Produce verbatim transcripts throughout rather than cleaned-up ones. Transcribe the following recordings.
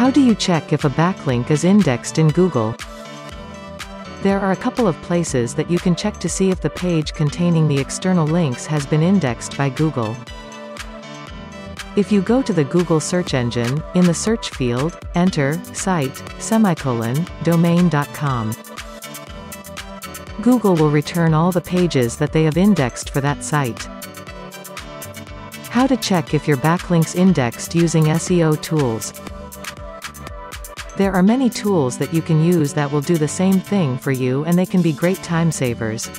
How do you check if a backlink is indexed in Google? There are a couple of places that you can check to see if the page containing the external links has been indexed by Google. If you go to the Google search engine, in the search field, enter, site, semicolon, domain dot com. Google will return all the pages that they have indexed for that site. How to check if your backlinks indexed using S E O tools. There are many tools that you can use that will do the same thing for you, and they can be great time savers.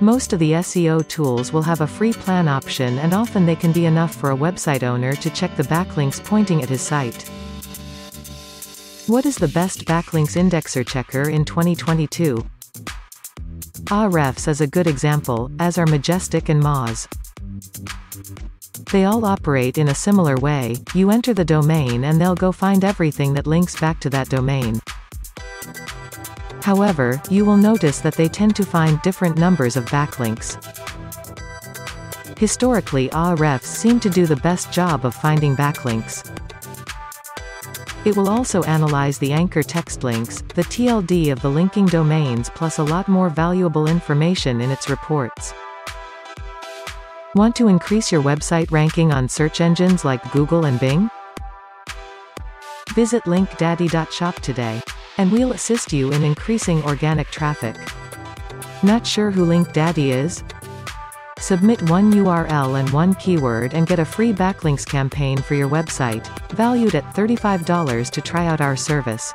Most of the S E O tools will have a free plan option, and often they can be enough for a website owner to check the backlinks pointing at his site. What is the best backlinks indexer checker in twenty twenty-two? Ahrefs is a good example, as are Majestic and Moz. They all operate in a similar way. You enter the domain and they'll go find everything that links back to that domain. However, you will notice that they tend to find different numbers of backlinks. Historically, Ahrefs seem to do the best job of finding backlinks. It will also analyze the anchor text links, the T L D of the linking domains, plus a lot more valuable information in its reports. Want to increase your website ranking on search engines like Google and Bing? Visit LinkDaddy dot shop today, and we'll assist you in increasing organic traffic. Not sure who LinkDaddy is? Submit one U R L and one keyword and get a free backlinks campaign for your website, valued at thirty-five dollars to try out our service.